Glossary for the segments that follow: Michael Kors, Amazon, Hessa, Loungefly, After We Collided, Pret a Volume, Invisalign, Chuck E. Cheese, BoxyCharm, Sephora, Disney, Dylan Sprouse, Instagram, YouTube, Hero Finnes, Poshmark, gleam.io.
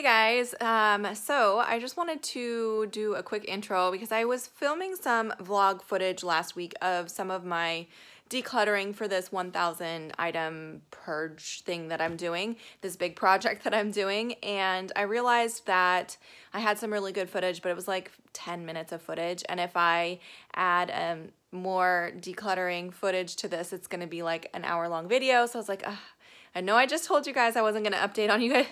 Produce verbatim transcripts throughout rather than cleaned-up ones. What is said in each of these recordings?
Hey guys, um, so I just wanted to do a quick intro because I was filming some vlog footage last week of some of my decluttering for this one thousand item purge thing that I'm doing, this big project that I'm doing, and I realized that I had some really good footage, but it was like ten minutes of footage, and if I add um, more decluttering footage to this, it's gonna be like an hour long video, so I was like, ugh. I know I just told you guys I wasn't gonna update on you guys,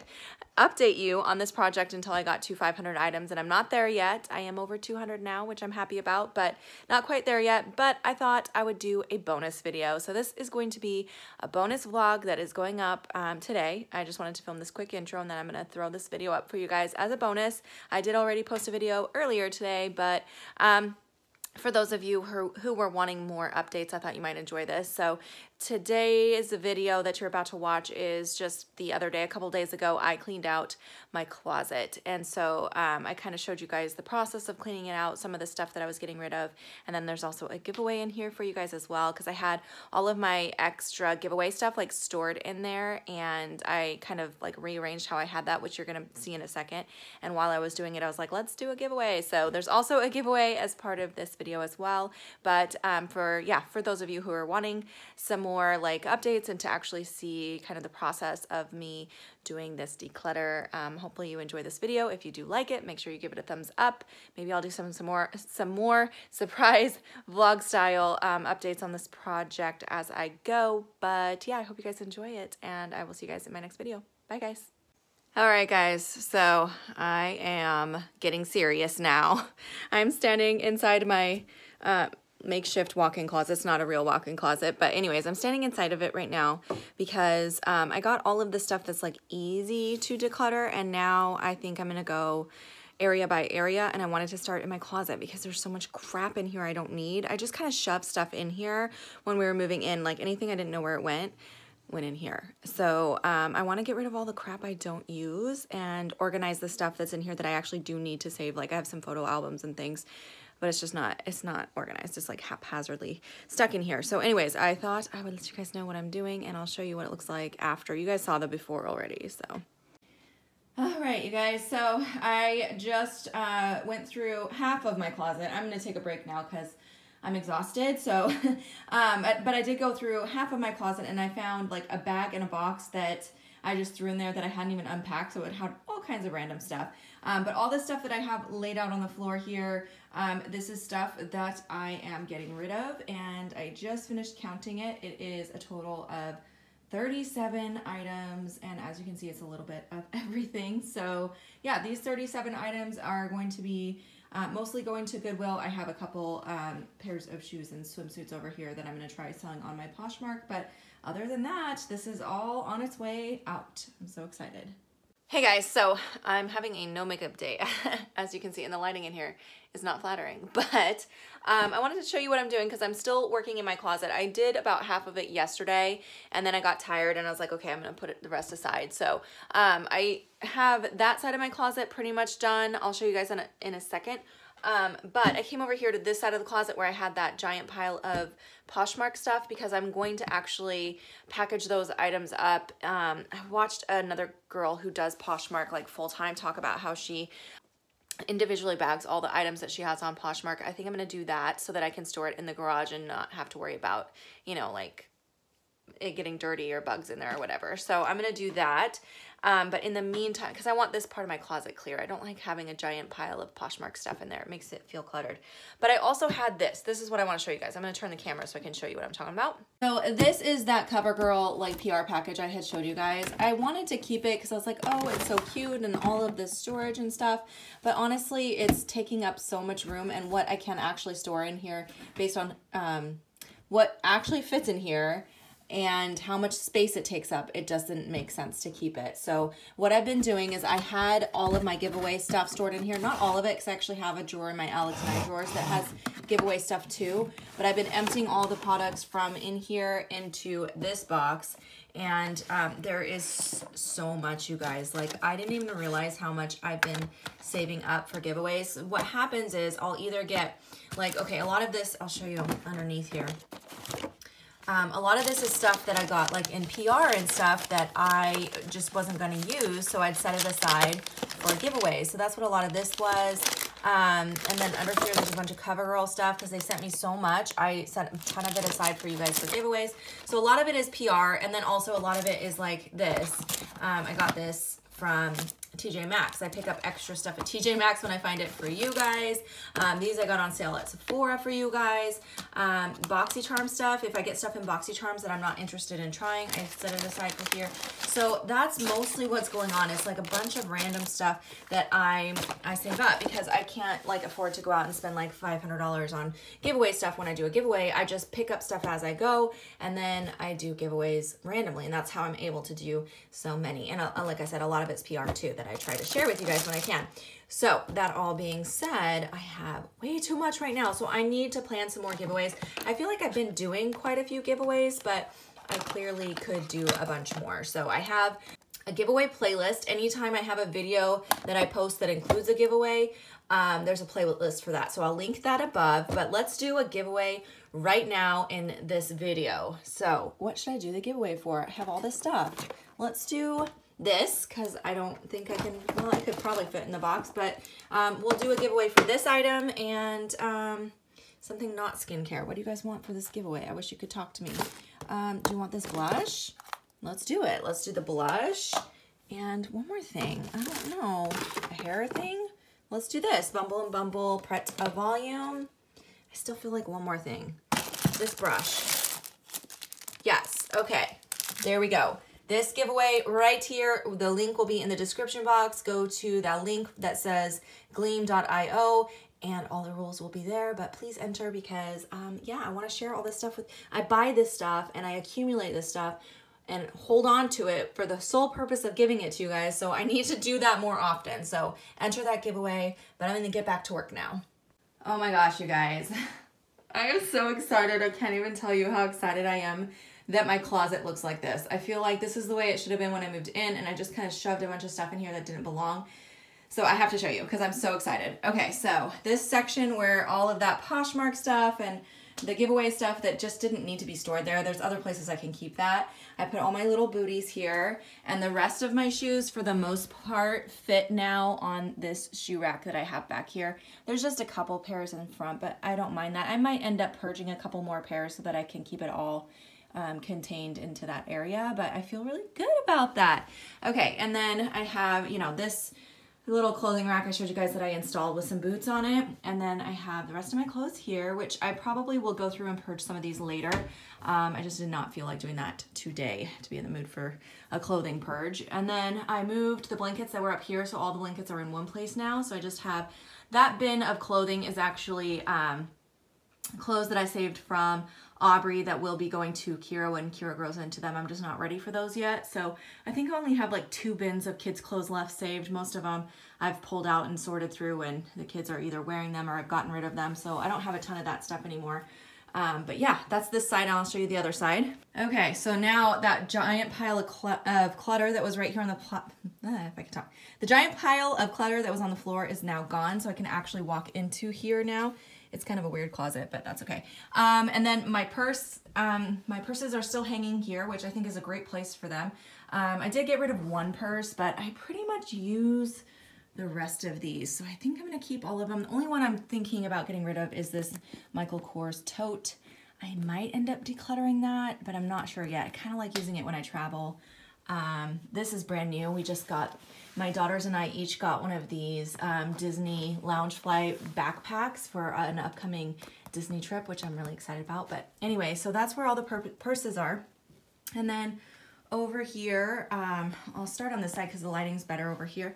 update you on this project until I got to five hundred items, and I'm not there yet. I am over two hundred now, which I'm happy about, but not quite there yet. But I thought I would do a bonus video. So this is going to be a bonus vlog that is going up um, today. I just wanted to film this quick intro, and then I'm gonna throw this video up for you guys as a bonus. I did already post a video earlier today, but um, for those of you who, who were wanting more updates, I thought you might enjoy this. So today's video that you're about to watch is just the other day, a couple days ago, I cleaned out my closet. And so um, I kind of showed you guys the process of cleaning it out, some of the stuff that I was getting rid of. And then there's also a giveaway in here for you guys as well, because I had all of my extra giveaway stuff like stored in there. And I kind of like rearranged how I had that, which you're going to see in a second. And while I was doing it, I was like, let's do a giveaway. So there's also a giveaway as part of this video video as well. But um, for, yeah, for those of you who are wanting some more like updates and to actually see kind of the process of me doing this declutter, um, hopefully you enjoy this video. If you do like it, make sure you give it a thumbs up. Maybe I'll do some, some more some more surprise vlog style um, updates on this project as I go. But yeah, I hope you guys enjoy it, and I will see you guys in my next video. Bye guys. All right guys, so I am getting serious now. I'm standing inside my uh, makeshift walk-in closet. It's not a real walk-in closet, but anyways, I'm standing inside of it right now because um, I got all of the stuff that's like easy to declutter, and now I think I'm gonna go area by area, and I wanted to start in my closet because there's so much crap in here I don't need. I just kind of shoved stuff in here when we were moving in, like anything I didn't know where it went. went in here. So um, I want to get rid of all the crap I don't use and organize the stuff that's in here that I actually do need to save. Like I have some photo albums and things, but it's just not, it's not organized. It's like haphazardly stuck in here. So anyways, I thought I would let you guys know what I'm doing, and I'll show you what it looks like after. You guys saw the before already, so. All right, you guys, so I just uh, went through half of my closet. I'm going to take a break now because I'm exhausted, so, um, but I did go through half of my closet, and I found like a bag and a box that I just threw in there that I hadn't even unpacked, so it had all kinds of random stuff. Um, but all this stuff that I have laid out on the floor here, um, this is stuff that I am getting rid of, and I just finished counting it. It is a total of thirty-seven items, and as you can see, it's a little bit of everything. So yeah, these thirty-seven items are going to be Uh, mostly going to Goodwill. I have a couple um, pairs of shoes and swimsuits over here that I'm going to try selling on my Poshmark, but other than that, this is all on its way out. I'm so excited. Hey guys, so I'm having a no makeup day. As you can see, and the lighting in here is not flattering, but um, I wanted to show you what I'm doing because I'm still working in my closet. I did about half of it yesterday, and then I got tired, and I was like, okay, I'm going to put it, the rest aside. So um, I have that side of my closet pretty much done. I'll show you guys in a, in a second. Um, but I came over here to this side of the closet where I had that giant pile of Poshmark stuff because I'm going to actually package those items up. Um, I watched another girl who does Poshmark like full-time talk about how she individually bags all the items that she has on Poshmark. I think I'm going to do that so that I can store it in the garage and not have to worry about, you know, like it getting dirty or bugs in there or whatever. So I'm going to do that. Um, but in the meantime, because I want this part of my closet clear. I don't like having a giant pile of Poshmark stuff in there. It makes it feel cluttered. But I also had this. This is what I want to show you guys. I'm going to turn the camera so I can show you what I'm talking about. So this is that CoverGirl like P R package I had showed you guys. I wanted to keep it because I was like, oh, it's so cute and all of this storage and stuff. But honestly, it's taking up so much room, and what I can actually store in here based on um, what actually fits in here and how much space it takes up, it doesn't make sense to keep it. So what I've been doing is I had all of my giveaway stuff stored in here. Not all of it, because I actually have a drawer in my Alex and I drawers that has giveaway stuff too. But I've been emptying all the products from in here into this box. And um, there is so much, you guys. Like, I didn't even realize how much I've been saving up for giveaways. What happens is I'll either get, like, okay, a lot of this, I'll show you underneath here. Um, a lot of this is stuff that I got like in P R and stuff that I just wasn't going to use, so I'd set it aside for giveaways. So that's what a lot of this was. Um, and then under here, there's a bunch of CoverGirl stuff because they sent me so much. I set a ton of it aside for you guys for giveaways. So a lot of it is P R, and then also a lot of it is like this. Um, I got this from T J Maxx. I pick up extra stuff at T J Maxx when I find it for you guys. Um, these I got on sale at Sephora for you guys. Um, BoxyCharm stuff. If I get stuff in BoxyCharms that I'm not interested in trying, I set it aside for here. So that's mostly what's going on. It's like a bunch of random stuff that I, I save up because I can't like afford to go out and spend like five hundred dollars on giveaway stuff when I do a giveaway. I just pick up stuff as I go, and then I do giveaways randomly, and that's how I'm able to do so many. And I, like I said, a lot of it's P R too that I try to share with you guys when I can. So that all being said, I have way too much right now, so I need to plan some more giveaways. I feel like I've been doing quite a few giveaways, but I clearly could do a bunch more. So I have a giveaway playlist. Anytime I have a video that I post that includes a giveaway, um, there's a playlist for that. So I'll link that above, but let's do a giveaway right now in this video. So what should I do the giveaway for? I have all this stuff. Let's do this, because I don't think I can, well, I could probably fit in the box, but um, we'll do a giveaway for this item and um, something not skincare. What do you guys want for this giveaway? I wish you could talk to me. Um, do you want this blush? Let's do it. Let's do the blush. And one more thing. I don't know. A hair thing? Let's do this. Bumble and Bumble Pret a Volume. I still feel like one more thing. This brush. Yes. Okay. There we go. This giveaway right here, the link will be in the description box. Go to that link that says gleam dot i o and all the rules will be there, but please enter because, um, yeah, I wanna share all this stuff with, I buy this stuff and I accumulate this stuff and hold on to it for the sole purpose of giving it to you guys, so I need to do that more often. So enter that giveaway, but I'm gonna get back to work now. Oh my gosh, you guys. I am so excited. I can't even tell you how excited I am that my closet looks like this. I feel like this is the way it should have been when I moved in, and I just kind of shoved a bunch of stuff in here that didn't belong. So I have to show you because I'm so excited. Okay, so this section where all of that Poshmark stuff and the giveaway stuff that just didn't need to be stored there, there's other places I can keep that. I put all my little booties here, and the rest of my shoes for the most part fit now on this shoe rack that I have back here. There's just a couple pairs in front, but I don't mind that. I might end up purging a couple more pairs so that I can keep it all Um, contained into that area, but I feel really good about that. Okay, and then I have, you know, this little clothing rack I showed you guys that I installed with some boots on it, and then I have the rest of my clothes here, which I probably will go through and purge some of these later. Um, I just did not feel like doing that today to be in the mood for a clothing purge. And then I moved the blankets that were up here, so all the blankets are in one place now, so I just have that bin of clothing is actually um, clothes that I saved from Aubrey that will be going to Kira when Kira grows into them. I'm just not ready for those yet. So I think I only have like two bins of kids' clothes left saved. Most of them I've pulled out and sorted through, and the kids are either wearing them or I've gotten rid of them. So I don't have a ton of that stuff anymore. Um, but yeah, that's this side. I'll show you the other side. Okay, so now that giant pile of, cl of clutter that was right here on the plot, uh, if I can talk, the giant pile of clutter that was on the floor is now gone. So I can actually walk into here now. It's kind of a weird closet, but that's okay. Um, and then my purse, um, my purses are still hanging here, which I think is a great place for them. Um, I did get rid of one purse, but I pretty much use the rest of these. So I think I'm gonna keep all of them. The only one I'm thinking about getting rid of is this Michael Kors tote. I might end up decluttering that, but I'm not sure yet. I kind of like using it when I travel. Um, this is brand new. We just got, my daughters and I each got one of these um, Disney Loungefly backpacks for an upcoming Disney trip, which I'm really excited about. But anyway, so that's where all the pur purses are. And then over here, um, I'll start on this side because the lighting's better over here.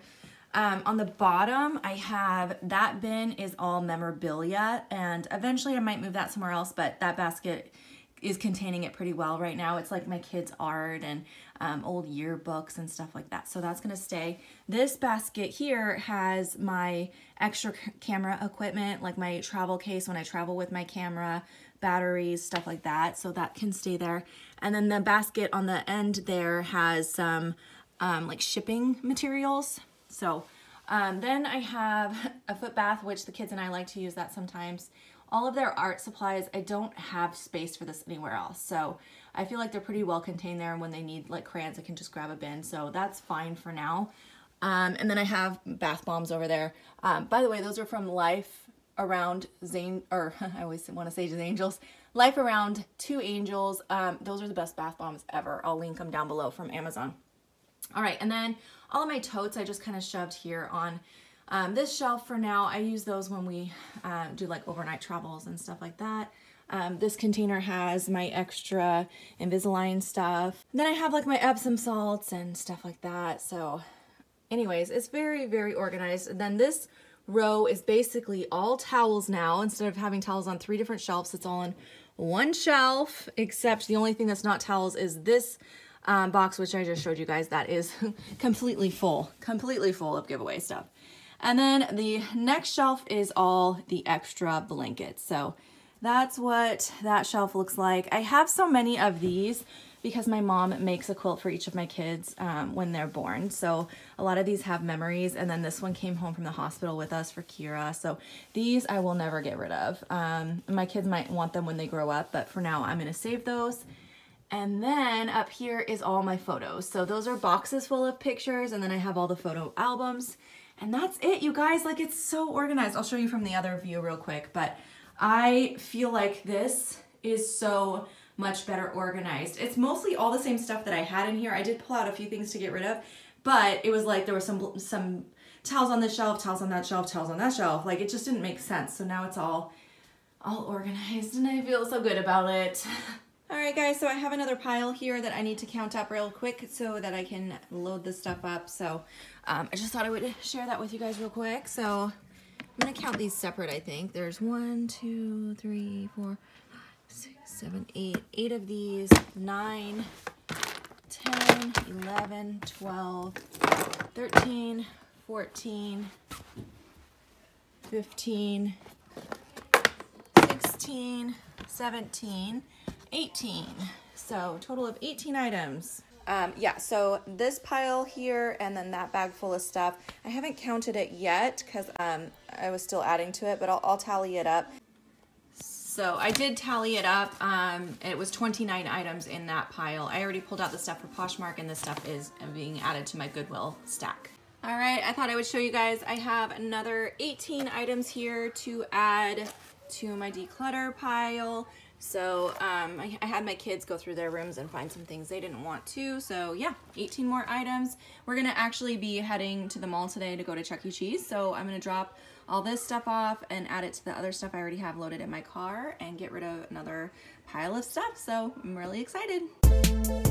Um, on the bottom, I have that bin is all memorabilia, and eventually I might move that somewhere else, but that basket is containing it pretty well right now. It's like my kids' art and um, old yearbooks and stuff like that. So that's gonna stay. This basket here has my extra camera equipment, like my travel case when I travel with my camera, batteries, stuff like that. So that can stay there. And then the basket on the end there has some um, like shipping materials. So um, then I have a foot bath, which the kids and I like to use that sometimes. all of their art supplies. I don't have space for this anywhere else, so I feel like they're pretty well contained there, and when they need like crayons, I can just grab a bin, so that's fine for now. Um, and then I have bath bombs over there. Um, by the way, those are from Life Around Zane, or I always want to say just Angels, Life Around Two Angels. Um, those are the best bath bombs ever. I'll link them down below from Amazon. All right, and then all of my totes I just kind of shoved here on um, this shelf for now. I use those when we um, do like overnight travels and stuff like that. Um, this container has my extra Invisalign stuff. And then I have like my Epsom salts and stuff like that. So anyways, it's very, very organized. And then this row is basically all towels now. Instead of having towels on three different shelves, it's all on one shelf, except the only thing that's not towels is this Um, box, which I just showed you guys, that is completely full, completely full of giveaway stuff. And then the next shelf is all the extra blankets. So that's what that shelf looks like. I have so many of these because my mom makes a quilt for each of my kids um, when they're born. So a lot of these have memories. And then this one came home from the hospital with us for Kira. So these I will never get rid of. Um, my kids might want them when they grow up, but for now I'm going to save those. And then up here is all my photos. So those are boxes full of pictures, and then I have all the photo albums. And that's it, you guys. Like, it's so organized. I'll show you from the other view real quick, but I feel like this is so much better organized. It's mostly all the same stuff that I had in here. I did pull out a few things to get rid of, but it was like there were some some towels on this shelf, towels on that shelf, towels on that shelf. Like, it just didn't make sense. So now it's all all organized, and I feel so good about it. All right, guys, so I have another pile here that I need to count up real quick so that I can load this stuff up. So um, I just thought I would share that with you guys real quick. So I'm gonna count these separate, I think. There's one, two, three, four, five, six, seven, eight, eight of these, nine, ten, eleven, twelve, thirteen, fourteen, fifteen, sixteen, seventeen, eighteen. So total of eighteen items. Um, yeah, so this pile here and then that bag full of stuff. I haven't counted it yet because um, I was still adding to it, but I'll, I'll tally it up. So I did tally it up. Um, it was twenty-nine items in that pile. I already pulled out the stuff for Poshmark, and this stuff is being added to my Goodwill stack. All right, I thought I would show you guys. I have another eighteen items here to add to my declutter pile. So um, I, I had my kids go through their rooms and find some things they didn't want to. So yeah, eighteen more items. We're gonna actually be heading to the mall today to go to Chuck E. Cheese. So I'm gonna drop all this stuff off and add it to the other stuff I already have loaded in my car and get rid of another pile of stuff. So I'm really excited.